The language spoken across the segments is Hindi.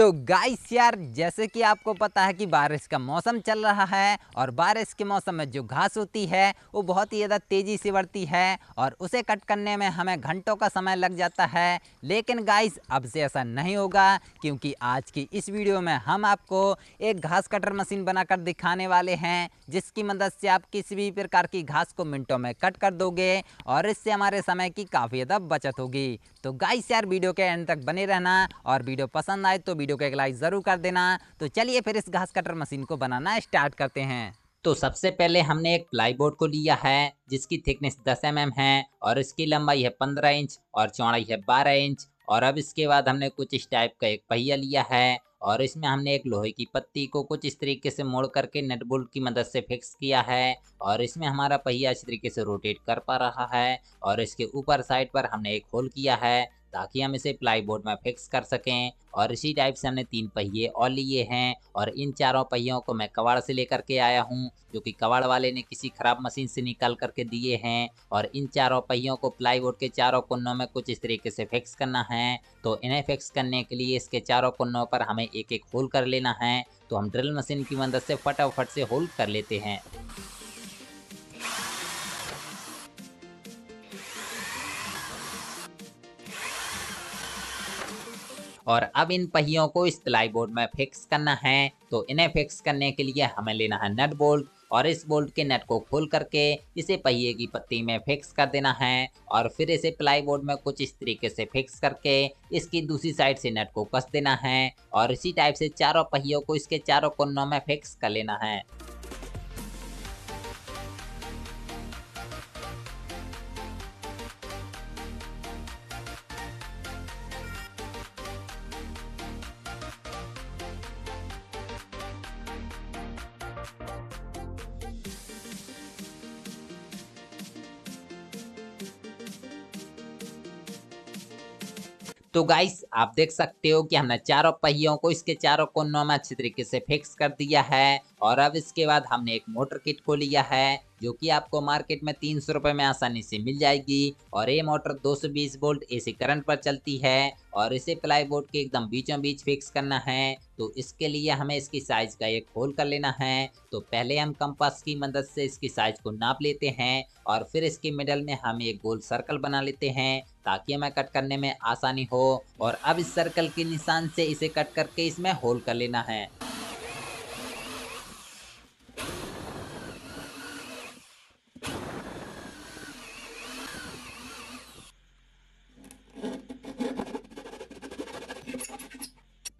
तो गाइस यार, जैसे कि आपको पता है कि बारिश का मौसम चल रहा है और बारिश के मौसम में जो घास होती है वो बहुत ही ज़्यादा तेज़ी से बढ़ती है और उसे कट करने में हमें घंटों का समय लग जाता है। लेकिन गाइस अब से ऐसा नहीं होगा, क्योंकि आज की इस वीडियो में हम आपको एक घास कटर मशीन बनाकर दिखाने वाले हैं, जिसकी मदद से आप किसी भी प्रकार की घास को मिनटों में कट कर दोगे और इससे हमारे समय की काफ़ी ज़्यादा बचत होगी। तो गाइस यार, वीडियो के एंड तक बने रहना और वीडियो पसंद आए तो वीडियो को एक लाइक ज़रूर कर देना। तो चलिए फिर इस घास कटर मशीन को बनाना स्टार्ट करते हैं। तो सबसे पहले हमने एक प्लाई बोर्ड को लिया है, जिसकी थिकनेस 10 mm है और इसकी लंबाई है 15 इंच और चौड़ाई है 12 इंच। और अब इसके बाद हमने कुछ इस टाइप का एक पहिया लिया है और इसमें हमने एक लोहे की पत्ती को कुछ इस तरीके से मोड़ करके नट बोल्ट की मदद से फिक्स किया है और इसमें हमारा पहिया इस तरीके से रोटेट कर पा रहा है। और इसके ऊपर साइड पर हमने एक होल किया है ताकि हम इसे प्लाई बोर्ड में फिक्स कर सकें। और इसी टाइप से हमने 3 पहिए और लिए हैं और इन चारों पहियों को मैं कबाड़ से लेकर के आया हूँ, जो कि कबाड़ वाले ने किसी ख़राब मशीन से निकाल करके दिए हैं। और इन चारों पहियों को प्लाई बोर्ड के चारों कोनों में कुछ इस तरीके से फिक्स करना है। तो इन्हें फिक्स करने के लिए इसके चारों कोनों पर हमें एक एक होल कर लेना है। तो हम ड्रिल मशीन की मदद से फटाफट से होल कर लेते हैं। और अब इन पहियों को इस प्लाई बोर्ड में फिक्स करना है। तो इन्हें फिक्स करने के लिए हमें लेना है नट बोल्ट और इस बोल्ट के नट को खोल करके इसे पहिए की पत्ती में फिक्स कर देना है और फिर इसे प्लाई बोर्ड में कुछ इस तरीके से फिक्स करके इसकी दूसरी साइड से नट को कस देना है। और इसी टाइप से चारों पहियों को इसके चारों कोनों में फिक्स कर लेना है। तो गाइस, आप देख सकते हो कि हमने चारों पहियों को इसके चारों कोनों में अच्छे तरीके से फिक्स कर दिया है। और अब इसके बाद हमने एक मोटर किट को लिया है, जो कि आपको मार्केट में 300 रुपये में आसानी से मिल जाएगी। और ये मोटर 220 वोल्ट एसी करंट पर चलती है और इसे प्लाई बोर्ड के एकदम बीचों बीच फिक्स करना है। तो इसके लिए हमें इसकी साइज़ का एक होल कर लेना है। तो पहले हम कंपास की मदद से इसकी साइज़ को नाप लेते हैं और फिर इसके मिडल में हम एक गोल सर्कल बना लेते हैं ताकि हमें कट करने में आसानी हो। और अब इस सर्कल के निशान से इसे कट करके इसमें होल कर लेना है।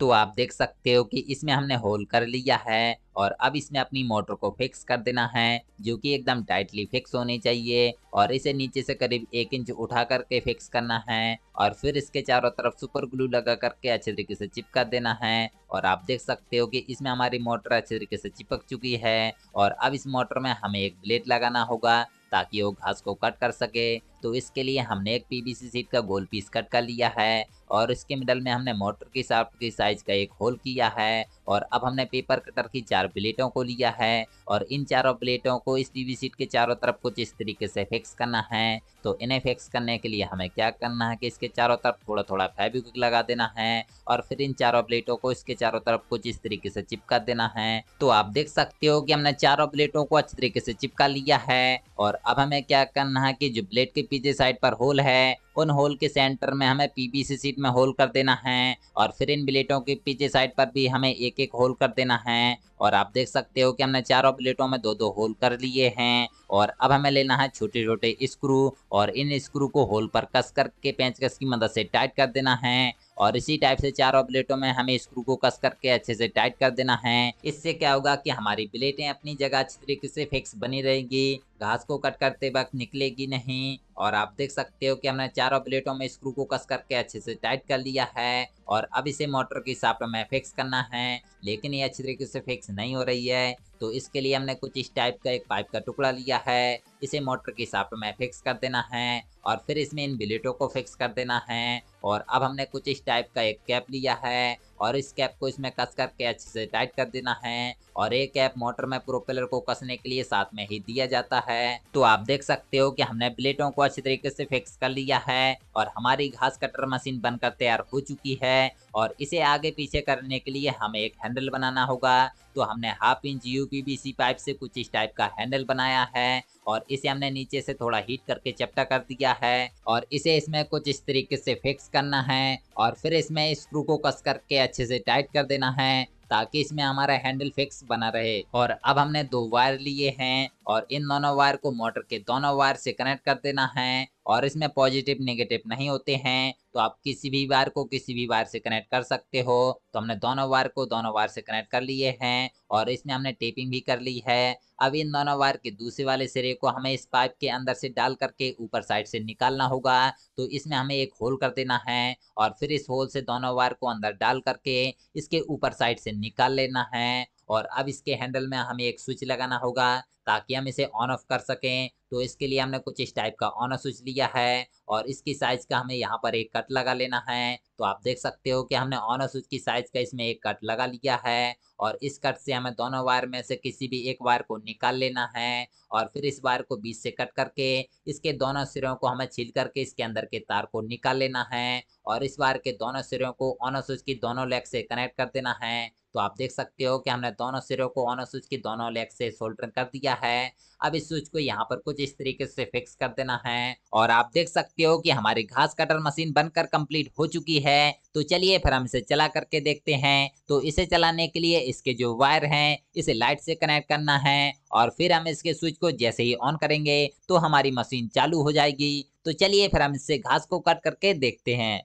तो आप देख सकते हो कि इसमें हमने होल कर लिया है और अब इसमें अपनी मोटर को फिक्स कर देना है, जो कि एकदम टाइटली फिक्स होनी चाहिए। और इसे नीचे से करीब 1 इंच उठा करके फिक्स करना है और फिर इसके चारों तरफ सुपर ग्लू लगा करके अच्छे तरीके से चिपका देना है। और आप देख सकते हो कि इसमें हमारी मोटर अच्छे तरीके से चिपक चुकी है। और अब इस मोटर में हमें एक ब्लेड लगाना होगा ताकि वो घास को कट कर सके। तो इसके लिए हमने एक पीवीसी सीट का गोल पीस कट कर लिया है और इसके मिडल में हमने मोटर की शाफ्ट की साइज़ का एक होल किया है। और अब हमने पेपर कटर की 4 प्लेटों को लिया है और इन चारों प्लेटों को इस पीवीसी सीट के चारों तरफ कुछ इस तरीके से फिक्स करना है। तो इन्हें फिक्स करने के लिए हमें क्या करना है कि इसके चारों तरफ थोड़ा थोड़ा फैब्रिक लगा देना है और फिर इन चारों प्लेटों को इसके चारों तरफ कुछ इस तरीके से चिपका देना है। तो आप देख सकते हो कि हमने चारों प्लेटों को अच्छे तरीके से चिपका लिया है। और अब हमें क्या करना है कि जो प्लेट के पीछे साइड पर होल है, उन होल के सेंटर में हमें पीवीसी सीट में होल कर देना है और फिर इन ब्लेटों के पीछे साइड पर भी हमें एक एक होल कर देना है। और आप देख सकते हो कि हमने चारों ब्लेटों में 2-2 होल कर लिए हैं। और अब हमें लेना है छोटे छोटे स्क्रू और इन स्क्रू को होल पर कस करके पेंचकस की मदद से टाइट कर देना है। और इसी टाइप से चारों ब्लेटों में हमें स्क्रू को कस करके अच्छे से टाइट कर देना है। इससे क्या होगा कि हमारी ब्लेटें अपनी जगह अच्छी तरीके से फिक्स बनी रहेंगी, घास को कट करते वक्त निकलेगी नहीं। और आप देख सकते हो कि हमने चारों प्लेटों में स्क्रू को कस करके अच्छे से टाइट कर लिया है। और अब इसे मोटर की शाफ्ट में फिक्स करना है, लेकिन ये अच्छे तरीके से फिक्स नहीं हो रही है। तो इसके लिए हमने कुछ इस टाइप का एक पाइप का टुकड़ा लिया है, इसे मोटर की शाफ्ट में फिक्स कर देना है और फिर इसमें इन ब्लेटों को फिक्स कर देना है। और अब हमने कुछ इस टाइप का एक कैप लिया है और इस कैप को इसमें कस करके अच्छे से टाइट कर देना है। और एक ऐप मोटर में प्रोपेलर को कसने के लिए साथ में ही दिया जाता है। तो आप देख सकते हो कि हमने ब्लेडों को अच्छी तरीके से फिक्स कर लिया है और हमारी घास कटर मशीन बनकर तैयार हो चुकी है। और इसे आगे पीछे करने के लिए हमें एक हैंडल बनाना होगा। तो हमने 1/2 इंच UPVC पाइप से कुछ इस टाइप का हैंडल बनाया है और इसे हमने नीचे से थोड़ा हीट करके चपटा कर दिया है और इसे इसमें कुछ इस तरीके से फिक्स करना है और फिर इसमें स्क्रू को कस करके अच्छे से टाइट कर देना है ताकि इसमें हमारा हैंडल फिक्स बना रहे। और अब हमने 2 वायर लिए हैं और इन दोनों वायर को मोटर के दोनों वायर से कनेक्ट कर देना है। और इसमें पॉजिटिव नेगेटिव नहीं होते हैं, तो आप किसी भी वायर को किसी भी वायर से कनेक्ट कर सकते हो। तो हमने दोनों वायर को दोनों वायर से कनेक्ट कर लिए हैं और इसमें हमने टेपिंग भी कर ली है। अब इन दोनों वायर के दूसरे वाले सिरे को हमें इस पाइप के अंदर से डाल करके ऊपर साइड से निकालना होगा। तो इसमें हमें एक होल कर देना है और फिर इस होल से दोनों वायर को अंदर डाल करके इसके ऊपर साइड से निकाल लेना है। और अब इसके हैंडल में हमें एक स्विच लगाना होगा ताकि हम इसे ऑन ऑफ कर सकें। तो इसके लिए हमने कुछ इस टाइप का ऑन ऑफ स्विच लिया है और इसकी साइज का हमें यहाँ पर एक कट लगा लेना है। तो आप देख सकते हो कि हमने ऑन ऑफ स्विच की साइज का इसमें एक कट लगा लिया है और इस कट से हमें दोनों वायर में से किसी भी एक वायर को निकाल लेना है और फिर इस वायर को बीच से कट करके इसके दोनों सिरों को हमें छील करके इसके अंदर के तार को निकाल लेना है और इस वायर के दोनों सिरों को ऑन ऑफ स्विच की दोनों लेग से कनेक्ट कर देना है। तो आप देख सकते हो कि हमने दोनों सिरों को ऑन ऑफ स्विच की दोनों लेग से सोल्डर कर दिया है। अब इस स्विच को यहाँ पर कुछ इस तरीके से फिक्स कर देना है और आप देख सकते हो कि हमारी घास कटर मशीन बनकर कंप्लीट हो चुकी है। तो चलिए फिर हम इसे चला करके देखते हैं। तो इसे चलाने के लिए इसके जो वायर हैं इसे लाइट से कनेक्ट करना है और फिर हम इसके स्विच को जैसे ही ऑन करेंगे तो हमारी मशीन चालू हो जाएगी। तो चलिए फिर हम इससे घास को कट करके देखते हैं।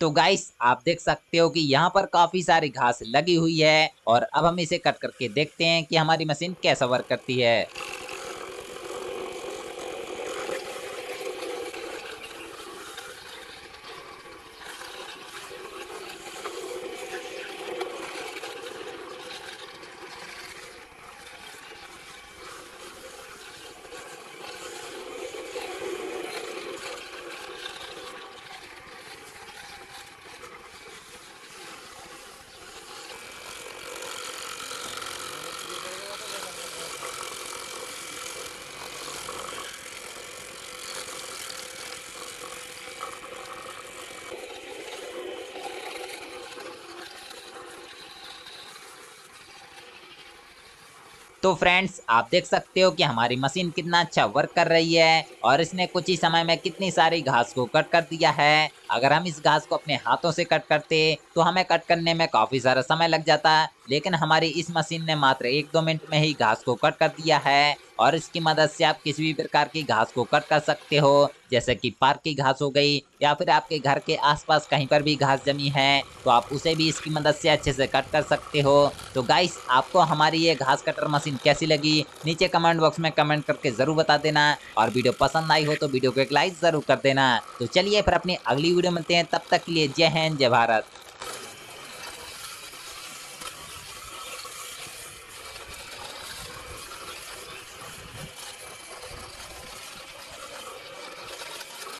तो गाइस आप देख सकते हो कि यहाँ पर काफी सारी घास लगी हुई है और अब हम इसे कट करके देखते हैं कि हमारी मशीन कैसा वर्क करती है। तो फ्रेंड्स आप देख सकते हो कि हमारी मशीन कितना अच्छा वर्क कर रही है और इसने कुछ ही समय में कितनी सारी घास को कट कर दिया है। अगर हम इस घास को अपने हाथों से कट करते तो हमें कट करने में काफ़ी सारा समय लग जाता, लेकिन हमारी इस मशीन ने मात्र 1-2 मिनट में ही घास को कट कर दिया है। और इसकी मदद से आप किसी भी प्रकार की घास को कट कर सकते हो, जैसे कि पार्क की घास हो गई या फिर आपके घर के आसपास कहीं पर भी घास जमी है तो आप उसे भी इसकी मदद से अच्छे से कट कर सकते हो। तो गाइस आपको हमारी ये घास कटर मशीन कैसी लगी नीचे कमेंट बॉक्स में कमेंट करके ज़रूर बता देना और वीडियो पसंद आई हो तो वीडियो को एक लाइक ज़रूर कर देना। तो चलिए फिर अपनी अगली वीडियो मिलते हैं, तब तक के लिए जय हिंद जय भारत।